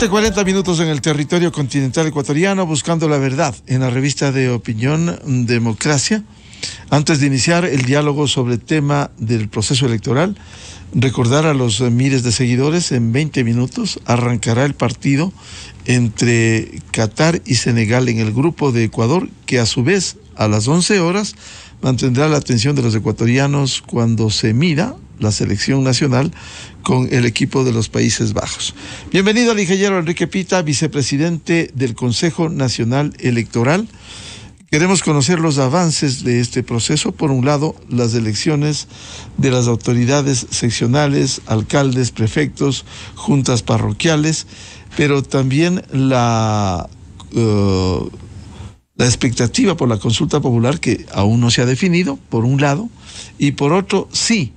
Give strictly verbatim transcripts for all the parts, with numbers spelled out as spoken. siete cuarenta minutos en el territorio continental ecuatoriano, buscando la verdad en la revista de opinión Democracia. Antes de iniciar el diálogo sobre el tema del proceso electoral, recordar a los miles de seguidores, en veinte minutos arrancará el partido entre Qatar y Senegal en el grupo de Ecuador, que a su vez a las once horas mantendrá la atención de los ecuatorianos cuando se mira la selección nacional con el equipo de los Países Bajos. Bienvenido al ingeniero Enrique Pita, vicepresidente del Consejo Nacional Electoral. Queremos conocer los avances de este proceso. Por un lado, las elecciones de las autoridades seccionales, alcaldes, prefectos, juntas parroquiales, pero también la, uh, la expectativa por la consulta popular, que aún no se ha definido, por un lado, y por otro, sí,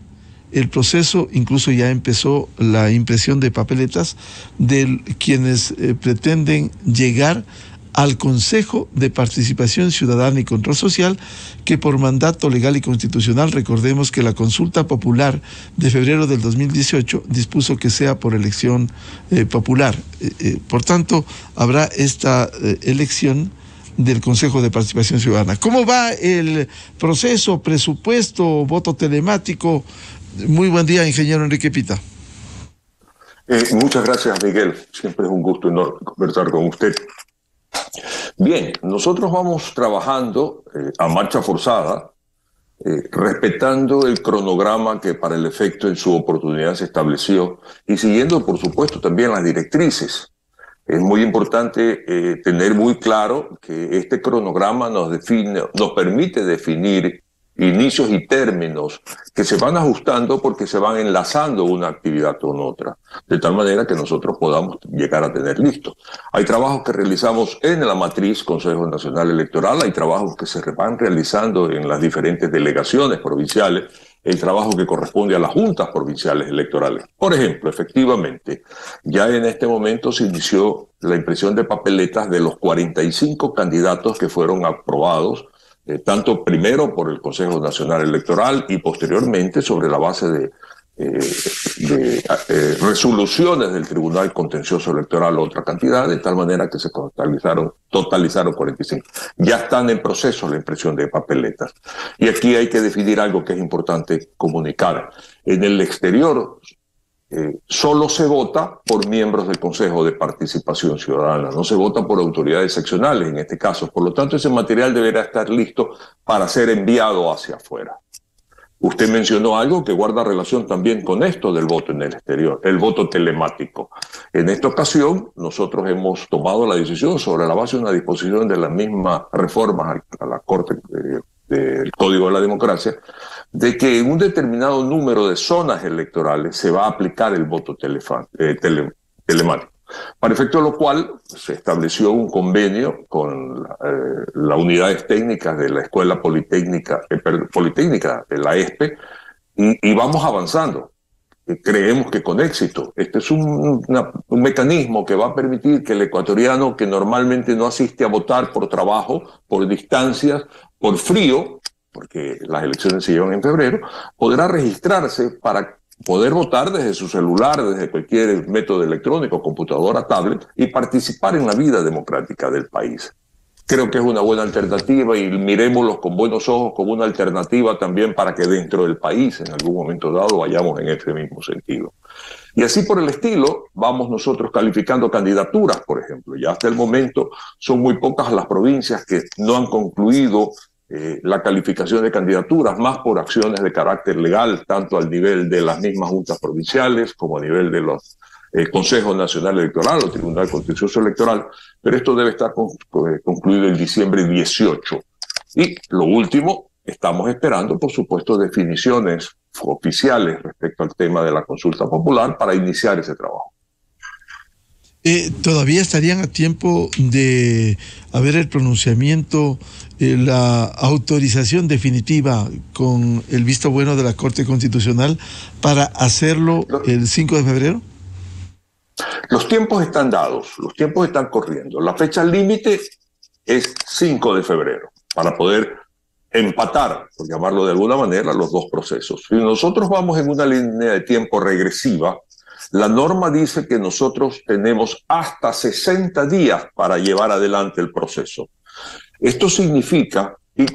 el proceso, incluso ya empezó la impresión de papeletas de quienes eh, pretenden llegar al Consejo de Participación Ciudadana y Control Social, que por mandato legal y constitucional, recordemos que la consulta popular de febrero del dos mil dieciocho dispuso que sea por elección eh, popular. Eh, eh, por tanto, habrá esta eh, elección del Consejo de Participación Ciudadana. ¿Cómo va el proceso, presupuesto, voto telemático? Muy buen día, ingeniero Enrique Pita. Eh, muchas gracias, Miguel. Siempre es un gusto enorme conversar con usted. Bien, nosotros vamos trabajando eh, a marcha forzada, eh, respetando el cronograma que para el efecto en su oportunidad se estableció y siguiendo, por supuesto, también las directrices. Es muy importante eh, tener muy claro que este cronograma nos define, nos permite definir inicios y términos que se van ajustando porque se van enlazando una actividad con otra, de tal manera que nosotros podamos llegar a tener listo. Hay trabajos que realizamos en la matriz Consejo Nacional Electoral, hay trabajos que se van realizando en las diferentes delegaciones provinciales, el trabajo que corresponde a las juntas provinciales electorales. Por ejemplo, efectivamente, ya en este momento se inició la impresión de papeletas de los cuarenta y cinco candidatos que fueron aprobados, Eh, tanto primero por el Consejo Nacional Electoral y posteriormente sobre la base de, eh, de eh, resoluciones del Tribunal Contencioso Electoral, otra cantidad, de tal manera que se totalizaron, totalizaron cuarenta y cinco. Ya están en proceso la impresión de papeletas. Y aquí hay que definir algo que es importante comunicar. En el exterior eh, solo se vota por miembros del Consejo de Participación Ciudadana, no se vota por autoridades seccionales en este caso. Por lo tanto, ese material deberá estar listo para ser enviado hacia afuera. Usted mencionó algo que guarda relación también con esto del voto en el exterior, el voto telemático. En esta ocasión, nosotros hemos tomado la decisión sobre la base de una disposición de las mismas reformas a la Corte eh, del Código de la Democracia, de que en un determinado número de zonas electorales se va a aplicar el voto eh, tele telemático. Para efecto de lo cual se estableció un convenio con eh, las unidades técnicas de la Escuela Politécnica, eh, Politécnica de la E S P E, y, y vamos avanzando. Creemos que con éxito. Este es un, una, un mecanismo que va a permitir que el ecuatoriano que normalmente no asiste a votar por trabajo, por distancias, por frío, porque las elecciones se llevan en febrero, podrá registrarse para poder votar desde su celular, desde cualquier método electrónico, computadora, tablet, y participar en la vida democrática del país. Creo que es una buena alternativa y miremoslo con buenos ojos como una alternativa también para que dentro del país, en algún momento dado, vayamos en ese mismo sentido. Y así por el estilo, vamos nosotros calificando candidaturas, por ejemplo. Ya hasta el momento son muy pocas las provincias que no han concluido eh, la calificación de candidaturas, más por acciones de carácter legal, tanto al nivel de las mismas juntas provinciales como a nivel de los el Consejo Nacional Electoral o Tribunal Contencioso Electoral, pero esto debe estar concluido en diciembre dieciocho. Y lo último, estamos esperando, por supuesto, definiciones oficiales respecto al tema de la consulta popular para iniciar ese trabajo. Eh, ¿Todavía estarían a tiempo de haber el pronunciamiento, eh, la autorización definitiva con el visto bueno de la Corte Constitucional para hacerlo el cinco de febrero? Los tiempos están dados, los tiempos están corriendo. La fecha límite es cinco de febrero para poder empatar, por llamarlo de alguna manera, los dos procesos. Si nosotros vamos en una línea de tiempo regresiva, La norma dice que nosotros tenemos hasta sesenta días para llevar adelante el proceso. Esto significa, y,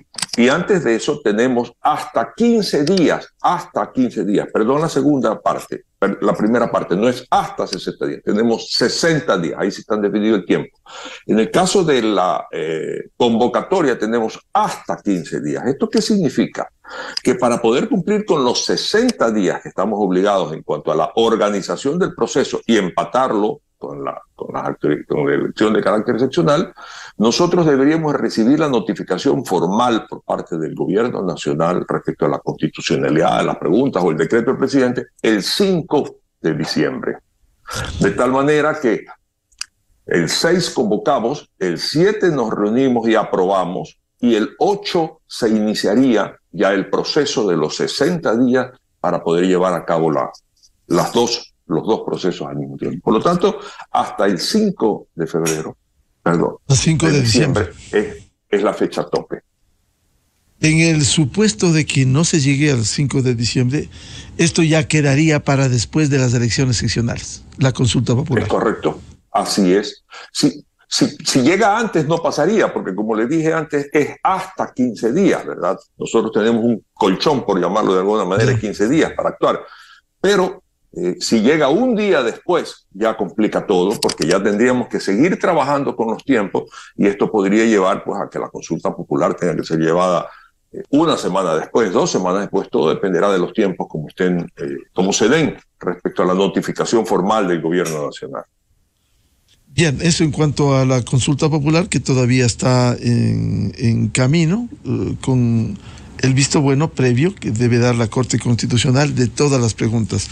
y antes de eso tenemos hasta quince días, hasta quince días, perdón la segunda parte, la primera parte, no es hasta sesenta días, tenemos sesenta días, ahí se están definido el tiempo. En el caso de la eh, convocatoria tenemos hasta quince días. ¿Esto qué significa? Que para poder cumplir con los sesenta días que estamos obligados en cuanto a la organización del proceso y empatarlo con la, con la, con la elección de carácter excepcional, nosotros deberíamos recibir la notificación formal por parte del gobierno nacional respecto a la constitucionalidad, las preguntas o el decreto del presidente el cinco de diciembre. De tal manera que el seis convocamos, el siete nos reunimos y aprobamos, y el ocho se iniciaría ya el proceso de los sesenta días para poder llevar a cabo la, las dos, los dos procesos al mismo tiempo. Por lo tanto, hasta el cinco de febrero, perdón, el cinco de diciembre es, es la fecha tope. En el supuesto de que no se llegue al cinco de diciembre, esto ya quedaría para después de las elecciones seccionales, la consulta popular. Es correcto, así es. Sí. Si, si llega antes no pasaría, porque como les dije antes, es hasta quince días, ¿verdad? Nosotros tenemos un colchón, por llamarlo de alguna manera, de quince días para actuar. Pero eh, si llega un día después, ya complica todo, porque ya tendríamos que seguir trabajando con los tiempos, y esto podría llevar pues a que la consulta popular tenga que ser llevada eh, una semana después, dos semanas después, todo dependerá de los tiempos como estén, eh, como se den respecto a la notificación formal del gobierno nacional. Bien, eso en cuanto a la consulta popular, que todavía está en, en camino, eh, con el visto bueno previo que debe dar la Corte Constitucional de todas las preguntas.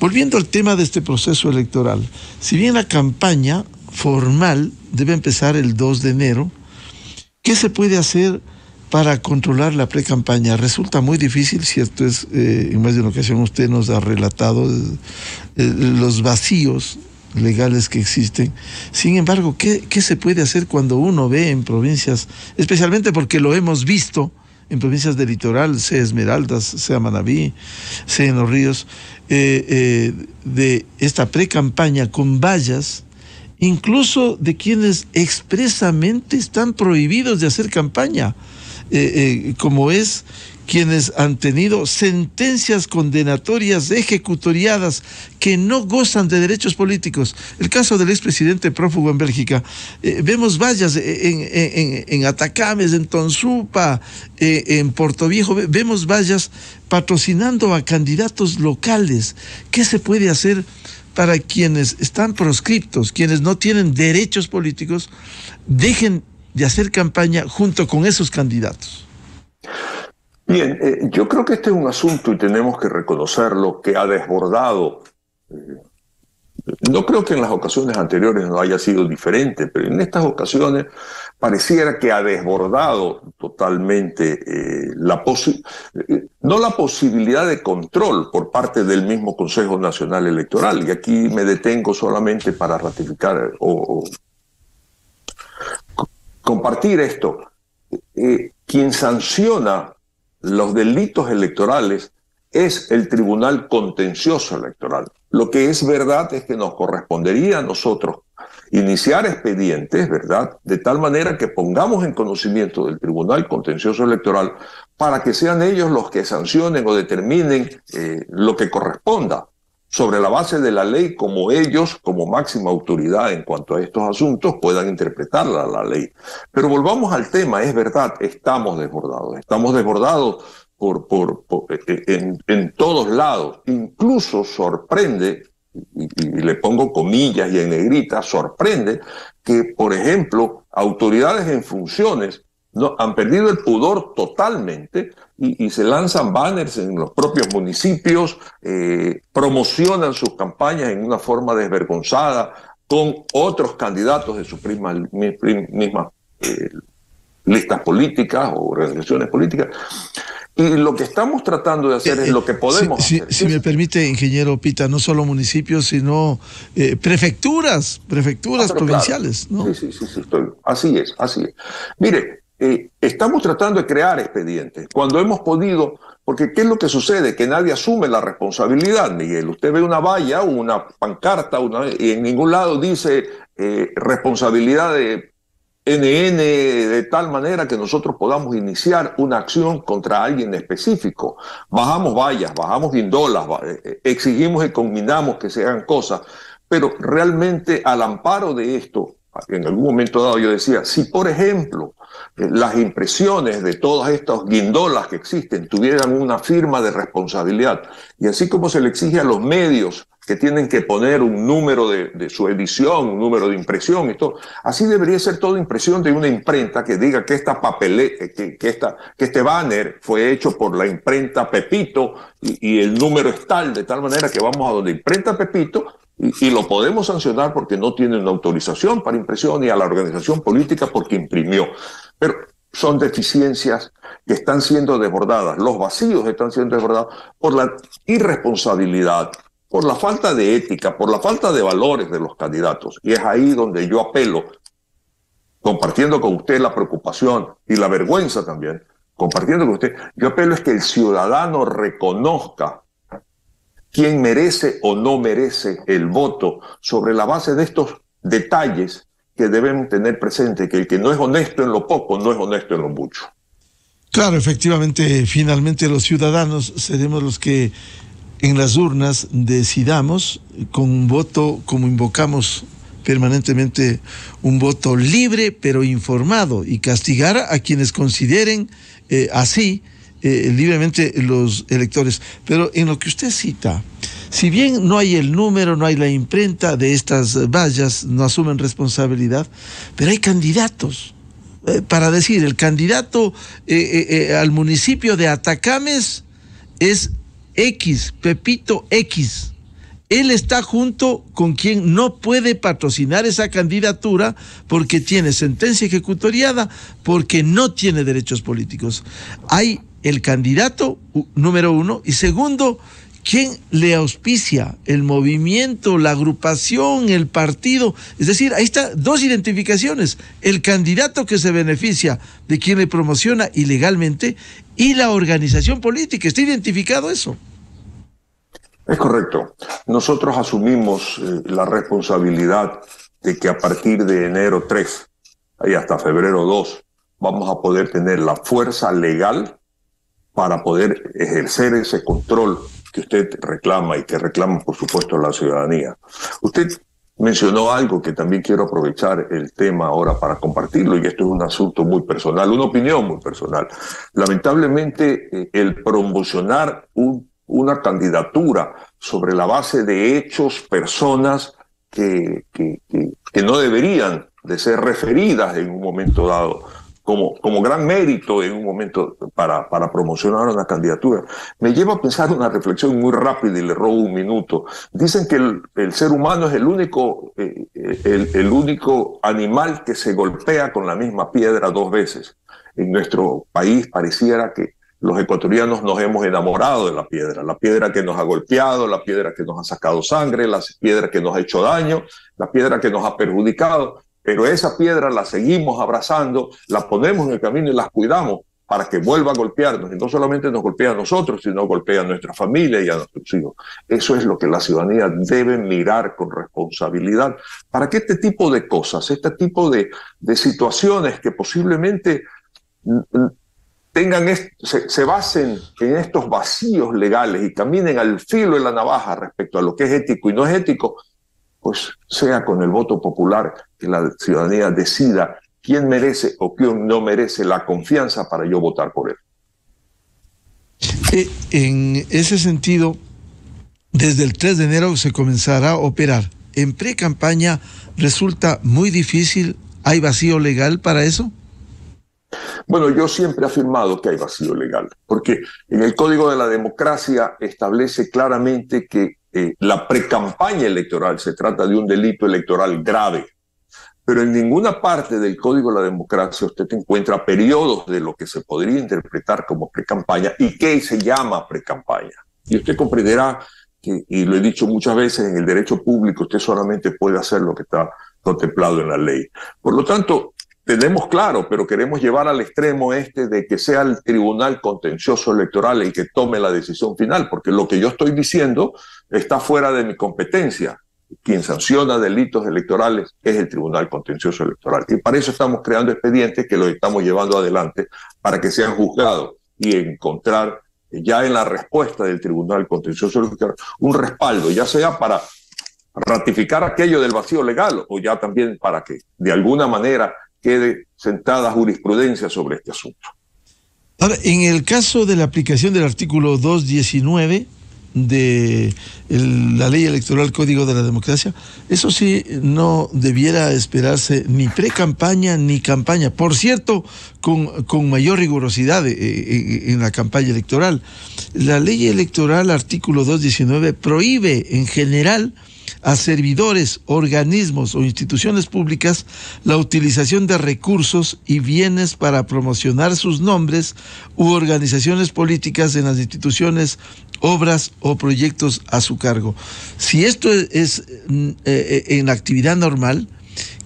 Volviendo al tema de este proceso electoral, si bien la campaña formal debe empezar el dos de enero, ¿qué se puede hacer para controlar la precampaña? Resulta muy difícil, cierto es, eh, en más de una ocasión usted nos ha relatado eh, los vacíos legales que existen. Sin embargo, ¿qué, qué se puede hacer cuando uno ve en provincias, especialmente porque lo hemos visto en provincias del litoral, sea Esmeraldas, sea Manabí, sea en Los Ríos, eh, eh, de esta precampaña con vallas, incluso de quienes expresamente están prohibidos de hacer campaña, eh, eh, como es quienes han tenido sentencias condenatorias ejecutoriadas que no gozan de derechos políticos? El caso del expresidente prófugo en Bélgica, eh, vemos vallas en, en, en Atacames, en Tonsupa, eh, en Portoviejo, vemos vallas patrocinando a candidatos locales. ¿Qué se puede hacer para quienes están proscriptos, quienes no tienen derechos políticos, dejen de hacer campaña junto con esos candidatos? Bien, eh, yo creo que este es un asunto, y tenemos que reconocerlo, que ha desbordado. Eh, no creo que en las ocasiones anteriores no haya sido diferente, pero en estas ocasiones pareciera que ha desbordado totalmente eh, la posi- eh, no la posibilidad de control por parte del mismo Consejo Nacional Electoral. Y aquí me detengo solamente para ratificar o, o compartir esto. Eh, quien sanciona los delitos electorales es el Tribunal Contencioso Electoral. Lo que es verdad es que nos correspondería a nosotros iniciar expedientes, ¿verdad?, de tal manera que pongamos en conocimiento del Tribunal Contencioso Electoral para que sean ellos los que sancionen o determinen eh, lo que corresponda sobre la base de la ley, como ellos, como máxima autoridad en cuanto a estos asuntos, puedan interpretar la, la ley. Pero volvamos al tema. Es verdad, estamos desbordados, estamos desbordados por, por, por, en, en todos lados. Incluso sorprende, y, y le pongo comillas y en negrita, sorprende que, por ejemplo, autoridades en funciones No, han perdido el pudor totalmente y, y se lanzan banners en los propios municipios, eh, promocionan sus campañas en una forma desvergonzada con otros candidatos de sus mismas, mismas eh, listas políticas o organizaciones políticas. Y lo que estamos tratando de hacer eh, es lo que podemos si, hacer. Si, si me permite, ingeniero Pita, no solo municipios, sino eh, prefecturas, prefecturas ah, provinciales. Claro. ¿No? Sí, sí, sí, sí estoy. Así es, así es. Mire, eh, estamos tratando de crear expedientes cuando hemos podido, porque ¿qué es lo que sucede? Que nadie asume la responsabilidad, Miguel. Usted ve una valla, una pancarta, una, y en ningún lado dice eh, responsabilidad de N N de tal manera que nosotros podamos iniciar una acción contra alguien específico. Bajamos vallas, bajamos guindolas, exigimos y conminamos que se hagan cosas, pero realmente al amparo de esto, en algún momento dado yo decía, si por ejemplo las impresiones de todas estas guindolas que existen tuvieran una firma de responsabilidad, y así como se le exige a los medios que tienen que poner un número de, de su edición, un número de impresión y todo, así debería ser toda impresión de una imprenta que diga que esta papeleta, que, que, esta, que este banner fue hecho por la imprenta Pepito y, y el número es tal, de tal manera que vamos a donde imprenta Pepito y, y lo podemos sancionar porque no tiene una autorización para impresión y a la organización política porque imprimió. Pero son deficiencias que están siendo desbordadas, los vacíos están siendo desbordados por la irresponsabilidad, por la falta de ética, por la falta de valores de los candidatos. Y es ahí donde yo apelo, compartiendo con usted la preocupación y la vergüenza también, compartiendo con usted, yo apelo es que el ciudadano reconozca quién merece o no merece el voto sobre la base de estos detalles que debemos tener presente, que el que no es honesto en lo poco, no es honesto en lo mucho. Claro, efectivamente, finalmente los ciudadanos seremos los que en las urnas decidamos con un voto, como invocamos permanentemente, un voto libre pero informado, y castigar a quienes consideren eh, así eh, libremente los electores. Pero en lo que usted cita, si bien no hay el número, no hay la imprenta de estas vallas, no asumen responsabilidad, pero hay candidatos. Eh, para decir, el candidato eh, eh, eh, al municipio de Atacames es X, Pepito X, él está junto con quien no puede patrocinar esa candidatura porque tiene sentencia ejecutoriada, porque no tiene derechos políticos. Hay el candidato número uno, y segundo, ¿quién le auspicia? El movimiento, la agrupación, el partido. Es decir, ahí están dos identificaciones: el candidato que se beneficia de quien le promociona ilegalmente y la organización política. ¿Está identificado eso? Es correcto. Nosotros asumimos eh, la responsabilidad de que a partir de enero tres y hasta febrero dos vamos a poder tener la fuerza legal para poder ejercer ese control que usted reclama y que reclama, por supuesto, la ciudadanía. Usted mencionó algo que también quiero aprovechar el tema ahora para compartirlo, y esto es un asunto muy personal, una opinión muy personal. Lamentablemente, el promocionar un, una candidatura sobre la base de hechos, personas que, que, que, que no deberían de ser referidas en un momento dado, Como, como gran mérito en un momento para, para promocionar una candidatura, me lleva a pensar una reflexión muy rápida y le robo un minuto. Dicen que el, el ser humano es el único, eh, el, el único animal que se golpea con la misma piedra dos veces. En nuestro país pareciera que los ecuatorianos nos hemos enamorado de la piedra, la piedra que nos ha golpeado, la piedra que nos ha sacado sangre, la piedra que nos ha hecho daño, la piedra que nos ha perjudicado. Pero esa piedra la seguimos abrazando, la ponemos en el camino y las cuidamos para que vuelva a golpearnos. Y no solamente nos golpea a nosotros, sino golpea a nuestra familia y a nuestros hijos. Eso es lo que la ciudadanía debe mirar con responsabilidad, para que este tipo de cosas, este tipo de, de situaciones que posiblemente tengan, se, se basen en estos vacíos legales y caminen al filo de la navaja respecto a lo que es ético y no es ético, pues sea con el voto popular que la ciudadanía decida quién merece o quién no merece la confianza para yo votar por él. Eh, en ese sentido, desde el tres de enero se comenzará a operar. ¿En pre-campaña resulta muy difícil? ¿Hay vacío legal para eso? Bueno, yo siempre he afirmado que hay vacío legal, porque en el Código de la Democracia establece claramente que Eh, la precampaña electoral se trata de un delito electoral grave, pero en ninguna parte del Código de la Democracia usted encuentra periodos de lo que se podría interpretar como precampaña y qué se llama precampaña. Y usted comprenderá que, y lo he dicho muchas veces, en el derecho público usted solamente puede hacer lo que está contemplado en la ley. Por lo tanto, tenemos claro, pero queremos llevar al extremo este de que sea el Tribunal Contencioso Electoral el que tome la decisión final, porque lo que yo estoy diciendo está fuera de mi competencia. Quien sanciona delitos electorales es el Tribunal Contencioso Electoral. Y para eso estamos creando expedientes que los estamos llevando adelante para que sean juzgados y encontrar ya en la respuesta del Tribunal Contencioso Electoral un respaldo, ya sea para ratificar aquello del vacío legal o ya también para que de alguna manera quede sentada jurisprudencia sobre este asunto. Ahora, en el caso de la aplicación del artículo doscientos diecinueve de el, la ley electoral Código de la Democracia, eso sí no debiera esperarse ni pre-campaña ni campaña, por cierto, con, con mayor rigurosidad eh, en, en la campaña electoral. La ley electoral artículo doscientos diecinueve prohíbe en general a servidores, organismos o instituciones públicas la utilización de recursos y bienes para promocionar sus nombres u organizaciones políticas en las instituciones, obras o proyectos a su cargo. Si esto es, es eh, en actividad normal,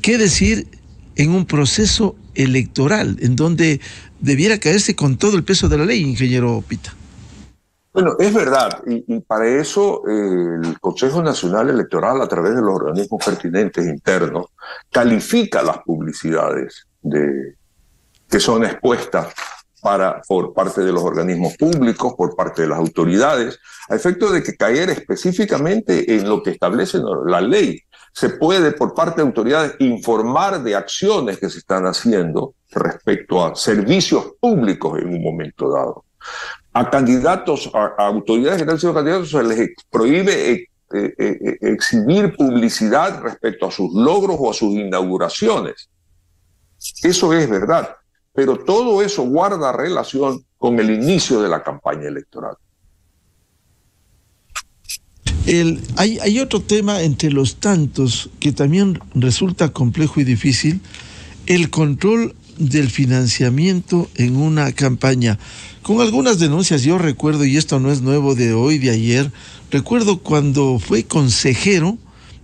¿qué decir en un proceso electoral en donde debiera caerse con todo el peso de la ley, ingeniero Pita? Bueno, es verdad, y, y para eso eh, el Consejo Nacional Electoral, a través de los organismos pertinentes internos, califica las publicidades de, que son expuestas para, por parte de los organismos públicos, por parte de las autoridades, a efecto de que caer específicamente en lo que establece la ley. Se puede, por parte de autoridades, informar de acciones que se están haciendo respecto a servicios públicos en un momento dado. A candidatos, a, a autoridades que han sido candidatos, se les prohíbe ex, eh, eh, exhibir publicidad respecto a sus logros o a sus inauguraciones. Eso es verdad, pero todo eso guarda relación con el inicio de la campaña electoral. El, hay, hay otro tema entre los tantos que también resulta complejo y difícil, el control del financiamiento en una campaña. Con algunas denuncias, yo recuerdo, y esto no es nuevo de hoy, de ayer, recuerdo cuando fue consejero,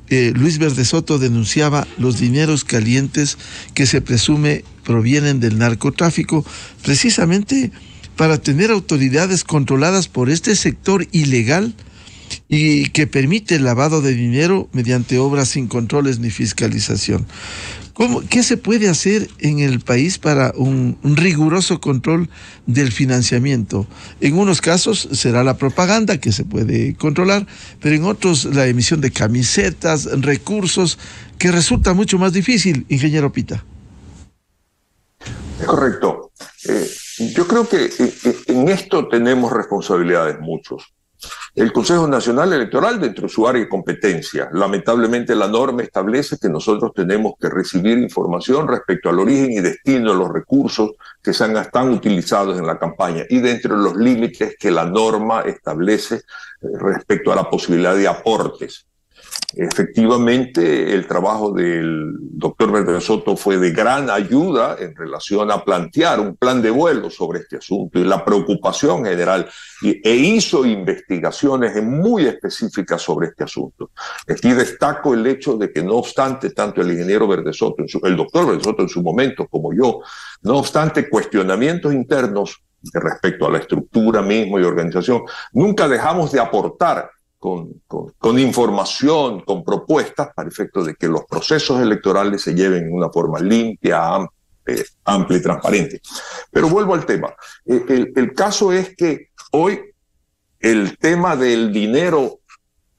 eh, Luis Verdesoto denunciaba los dineros calientes que se presume provienen del narcotráfico, precisamente para tener autoridades controladas por este sector ilegal y que permite el lavado de dinero mediante obras sin controles ni fiscalización. ¿Cómo, qué se puede hacer en el país para un, un riguroso control del financiamiento? En unos casos será la propaganda que se puede controlar, pero en otros la emisión de camisetas, recursos, que resulta mucho más difícil, ingeniero Pita. Es correcto. Eh, yo creo que en esto tenemos responsabilidades muchos. El Consejo Nacional Electoral, dentro de su área de competencia, lamentablemente la norma establece que nosotros tenemos que recibir información respecto al origen y destino de los recursos que se han están utilizados en la campaña y dentro de los límites que la norma establece respecto a la posibilidad de aportes. Efectivamente, el trabajo del doctor Verdesoto fue de gran ayuda en relación a plantear un plan de vuelo sobre este asunto y la preocupación general, e hizo investigaciones muy específicas sobre este asunto. Aquí destaco el hecho de que, no obstante, tanto el ingeniero Verdesoto, el doctor Verdesoto en su momento, como yo, no obstante cuestionamientos internos respecto a la estructura misma y organización, nunca dejamos de aportar Con, con, con información, con propuestas, para efecto de que los procesos electorales se lleven en una forma limpia, amplia, eh, amplia y transparente. Pero vuelvo al tema. Eh, el, el caso es que hoy el tema del dinero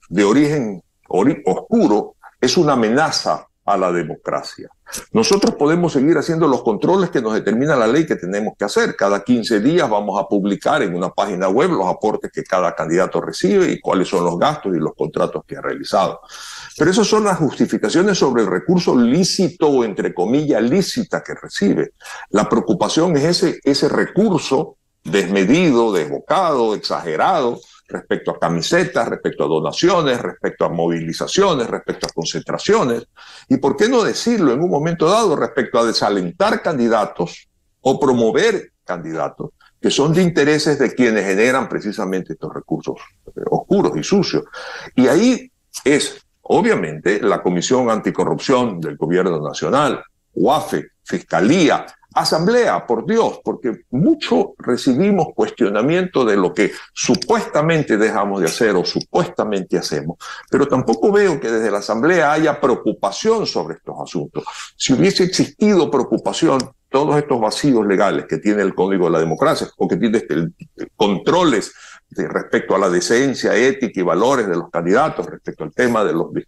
de origen ori- oscuro es una amenaza a la democracia. Nosotros podemos seguir haciendo los controles que nos determina la ley que tenemos que hacer. Cada quince días vamos a publicar en una página web los aportes que cada candidato recibe y cuáles son los gastos y los contratos que ha realizado. Pero esas son las justificaciones sobre el recurso lícito o, entre comillas, lícita que recibe. La preocupación es ese, ese recurso desmedido, desbocado, exagerado, respecto a camisetas, respecto a donaciones, respecto a movilizaciones, respecto a concentraciones, y por qué no decirlo en un momento dado respecto a desalentar candidatos o promover candidatos que son de intereses de quienes generan precisamente estos recursos oscuros y sucios. Y ahí es, obviamente, la Comisión Anticorrupción del Gobierno Nacional, U A F E, fiscalía, asamblea, por Dios, porque mucho recibimos cuestionamiento de lo que supuestamente dejamos de hacer o supuestamente hacemos, pero tampoco veo que desde la asamblea haya preocupación sobre estos asuntos. Si hubiese existido preocupación, todos estos vacíos legales que tiene el Código de la Democracia o que tiene el, el, controles de respecto a la decencia, ética y valores de los candidatos, respecto al tema de los de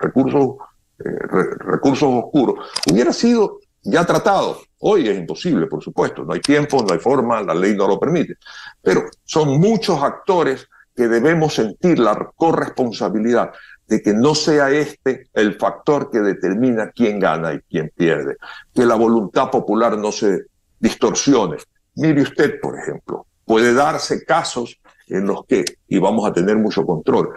recursos, eh, re, recursos oscuros, hubiera sido ya tratado. Hoy es imposible, por supuesto, no hay tiempo, no hay forma, la ley no lo permite. Pero son muchos actores que debemos sentir la corresponsabilidad de que no sea este el factor que determina quién gana y quién pierde, que la voluntad popular no se distorsione. Mire usted, por ejemplo, puede darse casos en los que, y vamos a tener mucho control,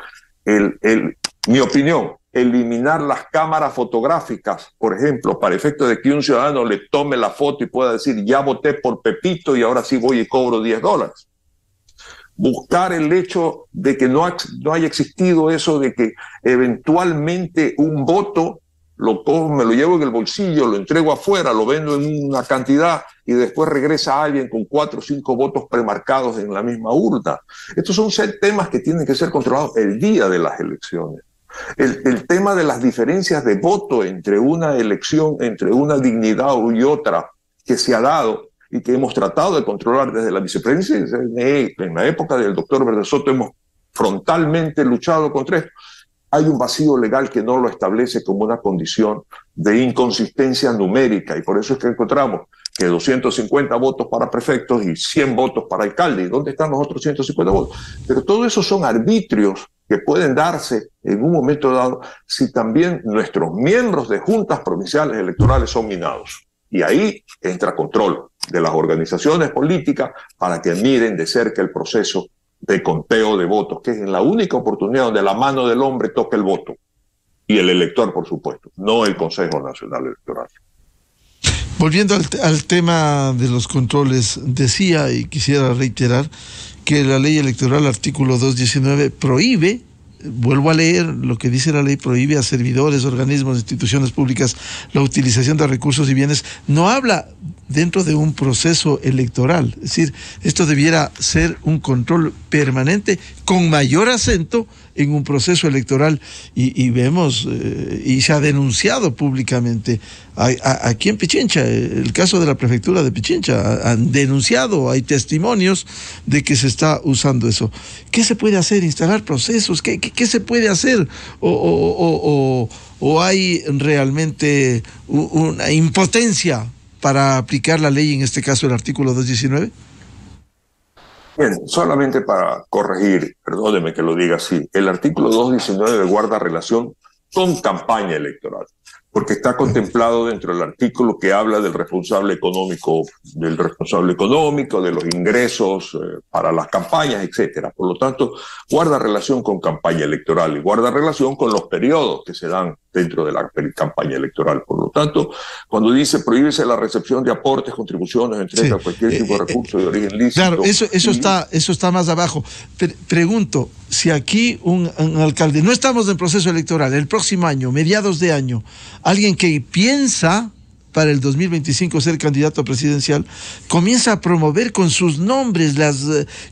el, el, mi opinión, eliminar las cámaras fotográficas, por ejemplo, para efecto de que un ciudadano le tome la foto y pueda decir, ya voté por Pepito y ahora sí voy y cobro diez dólares. Buscar el hecho de que no, ha, no haya existido eso de que eventualmente un voto lo cojo, me lo llevo en el bolsillo, lo entrego afuera, lo vendo en una cantidad y después regresa alguien con cuatro o cinco votos premarcados en la misma urna. Estos son temas que tienen que ser controlados el día de las elecciones. El, el tema de las diferencias de voto entre una elección, entre una dignidad y otra que se ha dado y que hemos tratado de controlar desde la vicepresidencia. En la época del doctor Verdesoto hemos frontalmente luchado contra esto. Hay un vacío legal que no lo establece como una condición de inconsistencia numérica, y por eso es que encontramos que doscientos cincuenta votos para prefectos y cien votos para alcaldes. ¿Y dónde están los otros ciento cincuenta votos? Pero todo eso son arbitrios que pueden darse en un momento dado si también nuestros miembros de juntas provinciales electorales son minados. Y ahí entra control de las organizaciones políticas para que miren de cerca el proceso de conteo de votos, que es la única oportunidad donde la mano del hombre toca el voto y el elector, por supuesto, no el Consejo Nacional Electoral. Volviendo al, al tema de los controles, decía y quisiera reiterar que la ley electoral, artículo doscientos diecinueve, prohíbe, vuelvo a leer lo que dice la ley, prohíbe a servidores, organismos, instituciones públicas la utilización de recursos y bienes. No habla dentro de un proceso electoral, es decir, esto debiera ser un control permanente con mayor acento en un proceso electoral, y, y vemos, eh, y se ha denunciado públicamente, a, a, aquí en Pichincha, el caso de la prefectura de Pichincha, han denunciado, hay testimonios de que se está usando eso. ¿Qué se puede hacer? ¿Instalar procesos? ¿Qué, qué, qué se puede hacer? ¿O, o, o, o, o hay realmente una impotencia para aplicar la ley, en este caso el artículo doscientos diecinueve? Bien, solamente para corregir, perdóneme que lo diga así, el artículo doscientos diecinueve guarda relación con campaña electoral, porque está contemplado dentro del artículo que habla del responsable económico, del responsable económico, de los ingresos eh, para las campañas, etcétera. Por lo tanto, guarda relación con campaña electoral y guarda relación con los periodos que se dan dentro de la campaña electoral. Por lo tanto, cuando dice prohíbirse la recepción de aportes, contribuciones, etcétera, sí, cualquier tipo de recurso eh, eh, de origen lícito. Claro, eso, eso, y... está, eso está más abajo. Pre- pregunto, si aquí un, un alcalde, no estamos en proceso electoral, el próximo año, mediados de año, alguien que piensa para el dos mil veinticinco ser candidato presidencial, comienza a promover con sus nombres, las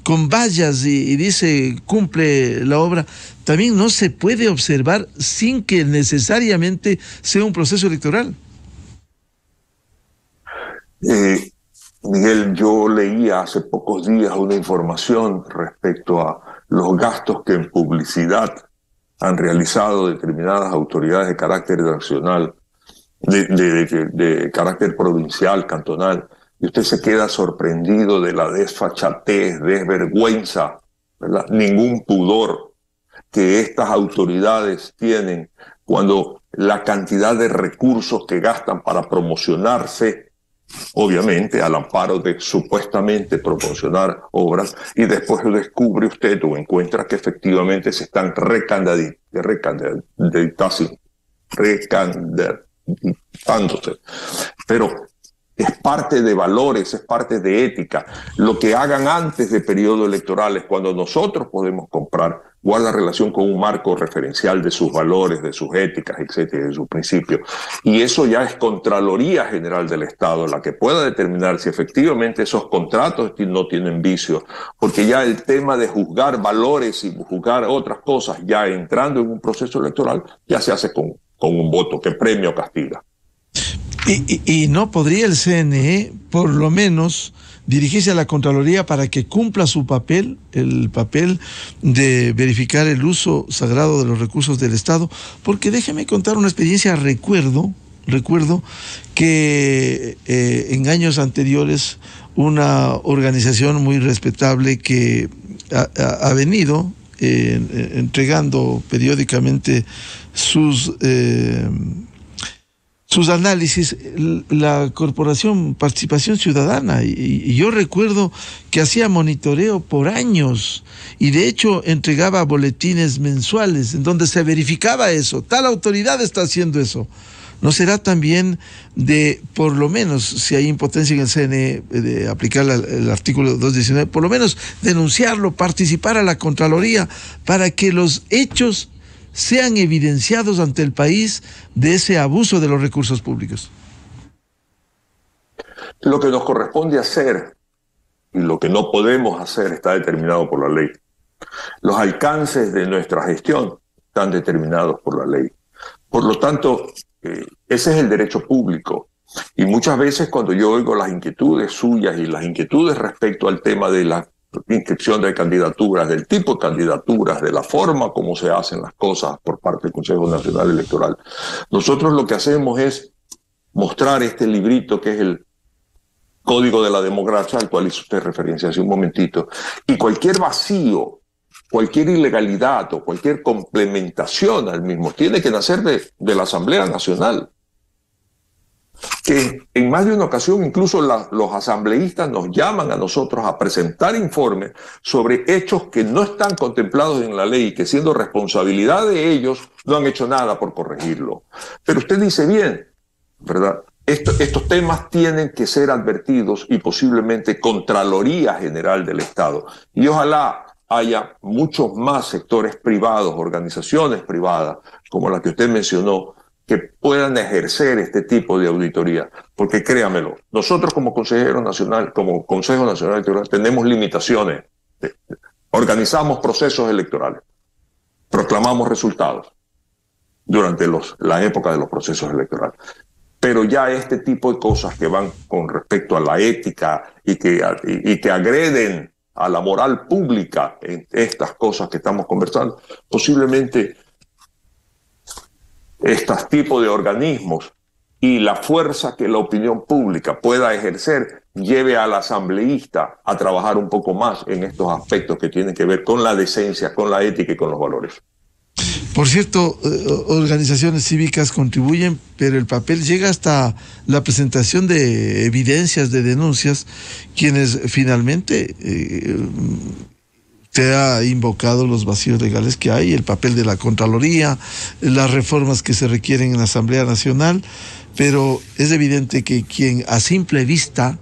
con vallas y, y dice cumple la obra, también no se puede observar sin que necesariamente sea un proceso electoral. Eh, Miguel, yo leía hace pocos días una información respecto a los gastos que en publicidad han realizado determinadas autoridades de carácter nacional, de, de, de, de carácter provincial, cantonal, y usted se queda sorprendido de la desfachatez, desvergüenza, ¿verdad? Ningún pudor que estas autoridades tienen cuando la cantidad de recursos que gastan para promocionarse, obviamente al amparo de supuestamente proporcionar obras, y después descubre usted o encuentra que efectivamente se están recandidatándose. Pero es parte de valores, es parte de ética. Lo que hagan antes de periodo electoral es cuando nosotros podemos comprar, guarda relación con un marco referencial de sus valores, de sus éticas, etcétera, de sus principios. Y eso ya es Contraloría General del Estado la que pueda determinar si efectivamente esos contratos no tienen vicios, porque ya el tema de juzgar valores y juzgar otras cosas, ya entrando en un proceso electoral, ya se hace con, con un voto que premia o castiga. Y, y, y no podría el C N E, por lo menos, dirigirse a la Contraloría para que cumpla su papel, el papel de verificar el uso sagrado de los recursos del Estado, porque déjeme contar una experiencia. Recuerdo, recuerdo que eh, en años anteriores una organización muy respetable que ha, ha venido eh, entregando periódicamente sus... Eh, sus análisis, la Corporación Participación Ciudadana, y, y yo recuerdo que hacía monitoreo por años y de hecho entregaba boletines mensuales en donde se verificaba eso, tal autoridad está haciendo eso. ¿No será también de, por lo menos, si hay impotencia en el C N E, de aplicar la, el artículo doscientos diecinueve, por lo menos denunciarlo, participar a la Contraloría para que los hechos sean evidenciados ante el país de ese abuso de los recursos públicos? Lo que nos corresponde hacer y lo que no podemos hacer está determinado por la ley. Los alcances de nuestra gestión están determinados por la ley. Por lo tanto, eh, ese es el derecho público. Y muchas veces cuando yo oigo las inquietudes suyas y las inquietudes respecto al tema de la inscripción de candidaturas, del tipo de candidaturas, de la forma como se hacen las cosas por parte del Consejo Nacional Electoral, nosotros lo que hacemos es mostrar este librito que es el Código de la Democracia, al cual hizo usted referencia hace un momentito, y cualquier vacío, cualquier ilegalidad o cualquier complementación al mismo tiene que nacer de, de la Asamblea Nacional, que en más de una ocasión incluso la, los asambleístas nos llaman a nosotros a presentar informes sobre hechos que no están contemplados en la ley y que siendo responsabilidad de ellos no han hecho nada por corregirlo. Pero usted dice bien, ¿verdad? Esto, estos temas tienen que ser advertidos y posiblemente Contraloría General del Estado. Y ojalá haya muchos más sectores privados, organizaciones privadas, como la que usted mencionó, que puedan ejercer este tipo de auditoría, porque créamelo, nosotros como consejero nacional, como Consejo Nacional Electoral, tenemos limitaciones. Organizamos procesos electorales, proclamamos resultados durante los, la época de los procesos electorales. Pero ya este tipo de cosas que van con respecto a la ética y que, y, y que agreden a la moral pública en estas cosas que estamos conversando, posiblemente estos tipos de organismos y la fuerza que la opinión pública pueda ejercer lleve al asambleísta a trabajar un poco más en estos aspectos que tienen que ver con la decencia, con la ética y con los valores. Por cierto, organizaciones cívicas contribuyen, pero el papel llega hasta la presentación de evidencias, de denuncias, quienes finalmente... Eh, se ha invocado los vacíos legales que hay, el papel de la Contraloría, las reformas que se requieren en la Asamblea Nacional, pero es evidente que quien a simple vista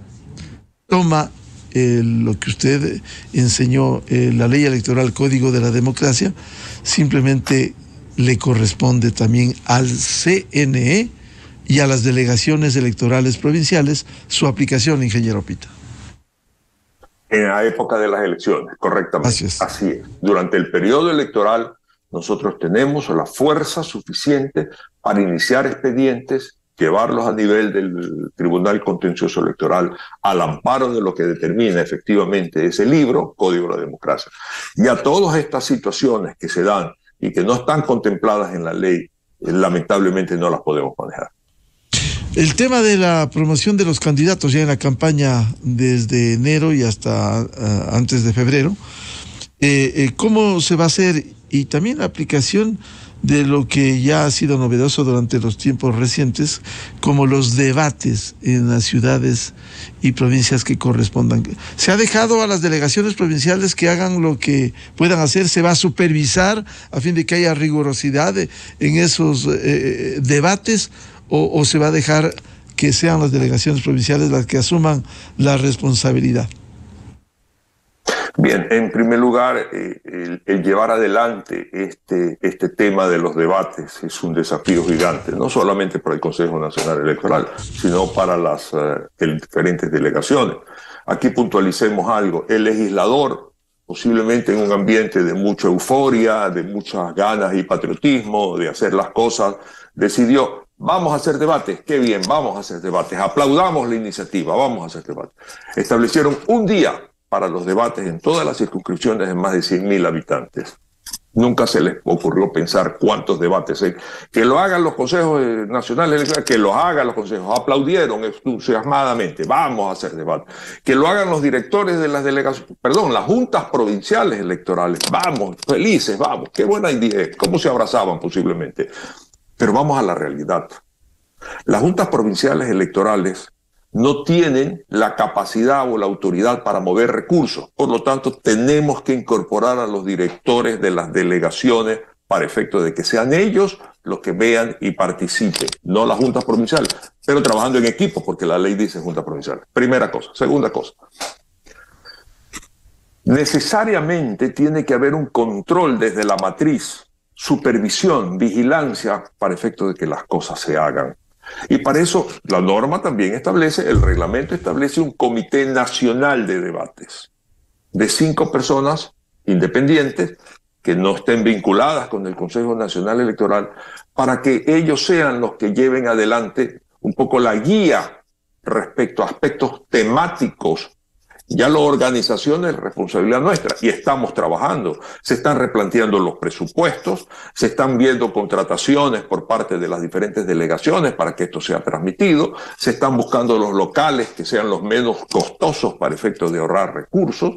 toma eh, lo que usted enseñó, eh, la ley electoral, Código de la Democracia, simplemente le corresponde también al C N E y a las delegaciones electorales provinciales su aplicación, ingeniero Pita. En la época de las elecciones, correctamente. Así es. Así es. Durante el periodo electoral, nosotros tenemos la fuerza suficiente para iniciar expedientes, llevarlos a nivel del Tribunal Contencioso Electoral, al amparo de lo que determina efectivamente ese libro, Código de la Democracia. Y a todas estas situaciones que se dan y que no están contempladas en la ley, lamentablemente no las podemos manejar. El tema de la promoción de los candidatos ya en la campaña desde enero y hasta uh, antes de febrero, eh, eh, ¿cómo se va a hacer? Y también la aplicación de lo que ya ha sido novedoso durante los tiempos recientes, como los debates en las ciudades y provincias que correspondan. ¿Se ha dejado a las delegaciones provinciales que hagan lo que puedan hacer? ¿Se va a supervisar a fin de que haya rigurosidad en esos eh, debates? O, o se va a dejar que sean las delegaciones provinciales las que asuman la responsabilidad. Bien, en primer lugar, eh, el, el llevar adelante este, este tema de los debates es un desafío gigante, no solamente para el Consejo Nacional Electoral, sino para las uh, diferentes delegaciones. Aquí puntualicemos algo, el legislador, posiblemente en un ambiente de mucha euforia, de muchas ganas y patriotismo, de hacer las cosas, decidió... Vamos a hacer debates, qué bien, vamos a hacer debates, aplaudamos la iniciativa, vamos a hacer debates. Establecieron un día para los debates en todas las circunscripciones de más de cien mil habitantes. Nunca se les ocurrió pensar cuántos debates hay. Que lo hagan los consejos nacionales, que los hagan los consejos. Aplaudieron entusiasmadamente, vamos a hacer debates. Que lo hagan los directores de las delegaciones, perdón, las juntas provinciales electorales, vamos, felices, vamos, qué buena idea, cómo se abrazaban posiblemente. Pero vamos a la realidad. Las juntas provinciales electorales no tienen la capacidad o la autoridad para mover recursos. Por lo tanto, tenemos que incorporar a los directores de las delegaciones para efecto de que sean ellos los que vean y participen, no las juntas provinciales, pero trabajando en equipo, porque la ley dice juntas provinciales. Primera cosa. Segunda cosa. Necesariamente tiene que haber un control desde la matriz, supervisión, vigilancia, para efecto de que las cosas se hagan. Y para eso la norma también establece, el reglamento establece un comité nacional de debates de cinco personas independientes que no estén vinculadas con el Consejo Nacional Electoral para que ellos sean los que lleven adelante un poco la guía respecto a aspectos temáticos. Ya la organización es responsabilidad nuestra y estamos trabajando. Se están replanteando los presupuestos, se están viendo contrataciones por parte de las diferentes delegaciones para que esto sea transmitido, se están buscando los locales que sean los menos costosos para efectos de ahorrar recursos.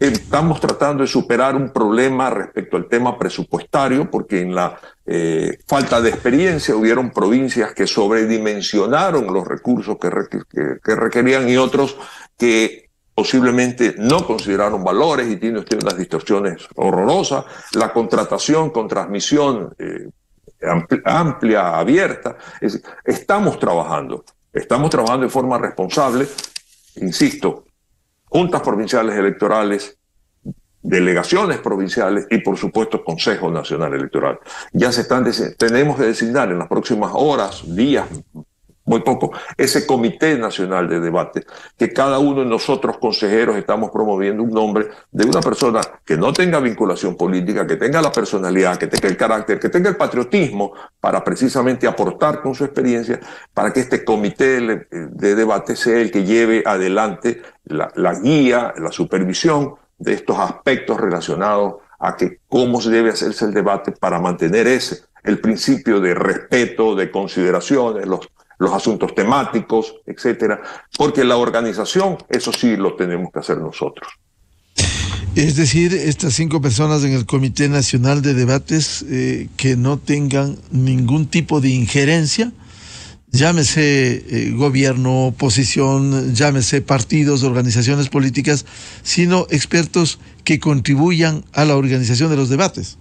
Estamos tratando de superar un problema respecto al tema presupuestario porque en la eh, falta de experiencia hubieron provincias que sobredimensionaron los recursos que, requ- que, que requerían y otros que posiblemente no consideraron valores y tiene usted unas distorsiones horrorosas. La contratación con transmisión eh, amplia, amplia, abierta. Es, estamos trabajando, estamos trabajando de forma responsable. Insisto, juntas provinciales electorales, delegaciones provinciales y por supuesto Consejo Nacional Electoral. Ya se están, tenemos que designar en las próximas horas, días, muy poco, ese Comité Nacional de Debate, que cada uno de nosotros consejeros estamos promoviendo un nombre de una persona que no tenga vinculación política, que tenga la personalidad, que tenga el carácter, que tenga el patriotismo para precisamente aportar con su experiencia para que este comité de debate sea el que lleve adelante la, la guía, la supervisión de estos aspectos relacionados a que cómo se debe hacerse el debate para mantener ese, el principio de respeto, de consideraciones, los los asuntos temáticos, etcétera, porque la organización, eso sí lo tenemos que hacer nosotros. Es decir, estas cinco personas en el Comité Nacional de Debates eh, que no tengan ningún tipo de injerencia, llámese eh, gobierno, oposición, llámese partidos, organizaciones políticas, sino expertos que contribuyan a la organización de los debates.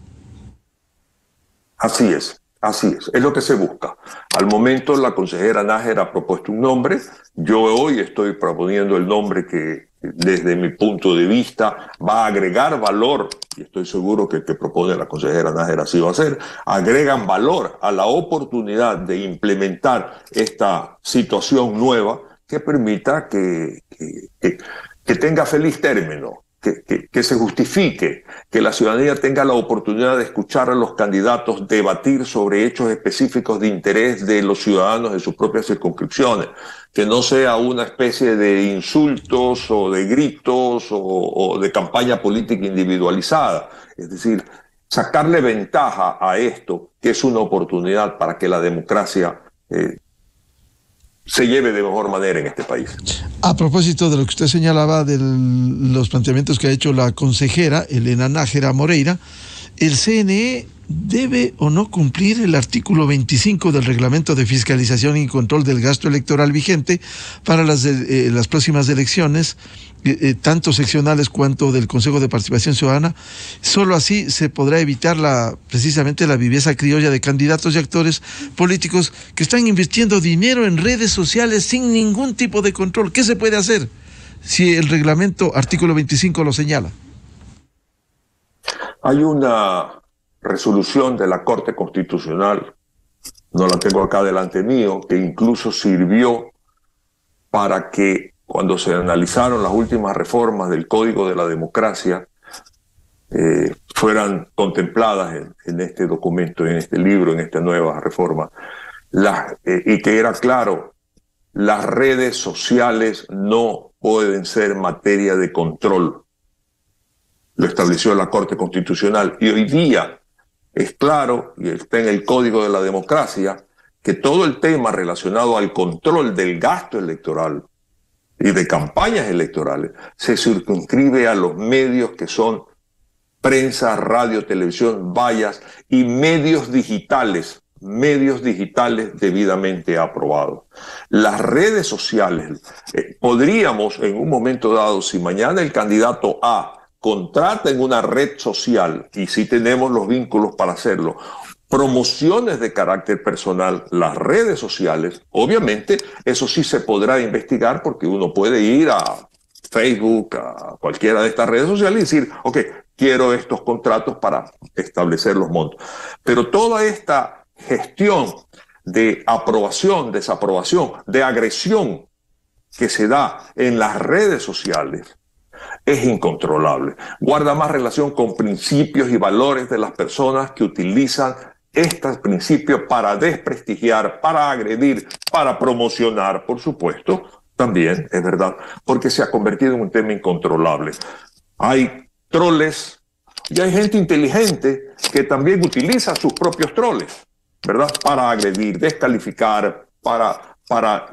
Así es. Así es, es lo que se busca. Al momento la consejera Nájera ha propuesto un nombre, yo hoy estoy proponiendo el nombre que desde mi punto de vista va a agregar valor, y estoy seguro que el que propone la consejera Nájera así va a ser, agregan valor a la oportunidad de implementar esta situación nueva que permita que, que, que, que tenga feliz término. Que, que, que se justifique, que la ciudadanía tenga la oportunidad de escuchar a los candidatos debatir sobre hechos específicos de interés de los ciudadanos de sus propias circunscripciones, que no sea una especie de insultos o de gritos o, o de campaña política individualizada. Es decir, sacarle ventaja a esto, que es una oportunidad para que la democracia eh, se lleve de mejor manera en este país. A propósito de lo que usted señalaba de los planteamientos que ha hecho la consejera Elena Nájera Moreira, el C N E ¿debe o no cumplir el artículo veinticinco del Reglamento de Fiscalización y Control del Gasto Electoral vigente para las, eh, las próximas elecciones, eh, eh, tanto seccionales cuanto del Consejo de Participación Ciudadana? Solo así se podrá evitar la, precisamente la viveza criolla de candidatos y actores políticos que están invirtiendo dinero en redes sociales sin ningún tipo de control. ¿Qué se puede hacer si el reglamento artículo veinticinco lo señala? Hay una resolución de la Corte Constitucional, no la tengo acá delante mío, que incluso sirvió para que cuando se analizaron las últimas reformas del Código de la Democracia eh, fueran contempladas en, en este documento, en este libro, en esta nueva reforma. Las, eh, y que era claro, las redes sociales no pueden ser materia de control. Lo estableció la Corte Constitucional. Y hoy día es claro, y está en el Código de la Democracia, que todo el tema relacionado al control del gasto electoral y de campañas electorales se circunscribe a los medios que son prensa, radio, televisión, vallas y medios digitales, medios digitales debidamente aprobados. Las redes sociales, eh, podríamos en un momento dado, si mañana el candidato A contrata en una red social, y si tenemos los vínculos para hacerlo, promociones de carácter personal, las redes sociales, obviamente eso sí se podrá investigar, porque uno puede ir a Facebook, a cualquiera de estas redes sociales y decir, ok, quiero estos contratos para establecer los montos. Pero toda esta gestión de aprobación, desaprobación, de agresión que se da en las redes sociales, es incontrolable. Guarda más relación con principios y valores de las personas que utilizan estos principios para desprestigiar, para agredir, para promocionar, por supuesto, también es verdad, porque se ha convertido en un tema incontrolable. Hay troles y hay gente inteligente que también utiliza sus propios troles, ¿verdad?, para agredir, descalificar, para... para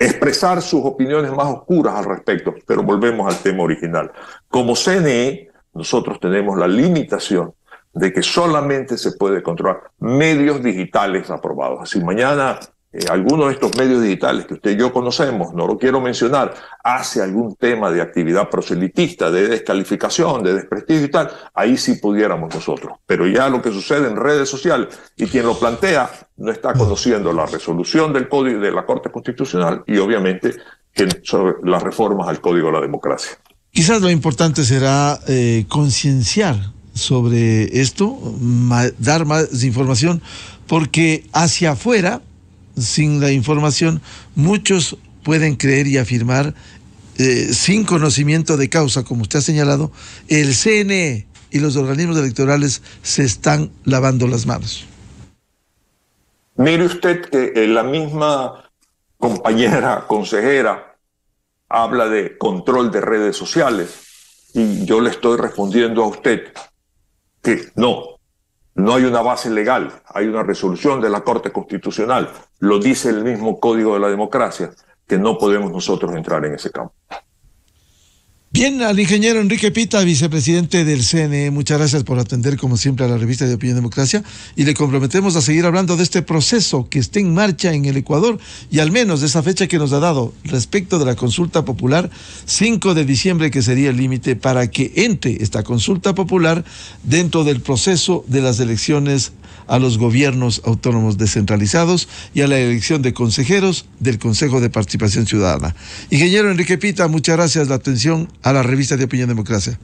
expresar sus opiniones más oscuras al respecto. Pero volvemos al tema original. Como C N E, nosotros tenemos la limitación de que solamente se puede controlar medios digitales aprobados. Si mañana eh, alguno de estos medios digitales que usted y yo conocemos, no lo quiero mencionar, hace algún tema de actividad proselitista, de descalificación, de desprestigio y tal, ahí sí pudiéramos nosotros. Pero ya lo que sucede en redes sociales y quien lo plantea no está conociendo la resolución del Código de la Corte Constitucional y obviamente sobre las reformas al Código de la Democracia. Quizás lo importante será eh, concienciar sobre esto, dar más información, porque hacia afuera, sin la información, muchos pueden creer y afirmar, eh, sin conocimiento de causa, como usted ha señalado, el C N E y los organismos electorales se están lavando las manos. Mire usted que la misma compañera consejera habla de control de redes sociales y yo le estoy respondiendo a usted que no. No hay una base legal, hay una resolución de la Corte Constitucional, lo dice el mismo Código de la Democracia, que no podemos nosotros entrar en ese campo. Bien, al ingeniero Enrique Pita, vicepresidente del C N E, muchas gracias por atender como siempre a la revista de Opinión Democracia, y le comprometemos a seguir hablando de este proceso que está en marcha en el Ecuador, y al menos de esa fecha que nos ha dado respecto de la consulta popular, cinco de diciembre, que sería el límite para que entre esta consulta popular dentro del proceso de las elecciones a los gobiernos autónomos descentralizados y a la elección de consejeros del Consejo de Participación Ciudadana. Ingeniero Enrique Pita, muchas gracias la atención a la revista de Opinión Democracia.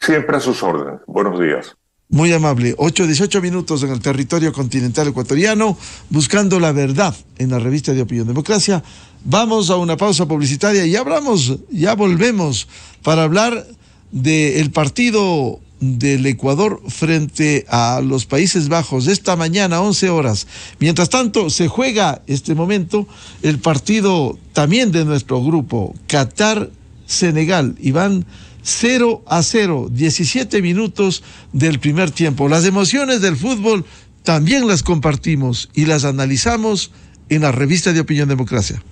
Siempre a sus órdenes. Buenos días. Muy amable. ocho dieciocho minutos en el territorio continental ecuatoriano, buscando la verdad en la revista de Opinión Democracia. Vamos a una pausa publicitaria y ya hablamos, ya volvemos para hablar del partido del Ecuador frente a los Países Bajos esta mañana, once horas. Mientras tanto, se juega este momento el partido también de nuestro grupo, Qatar-Senegal, y van cero a cero, diecisiete minutos del primer tiempo. Las emociones del fútbol también las compartimos y las analizamos en la revista de Opinión Democracia.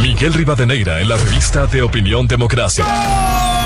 Miguel Rivadeneira en la revista de Opinión Democracia.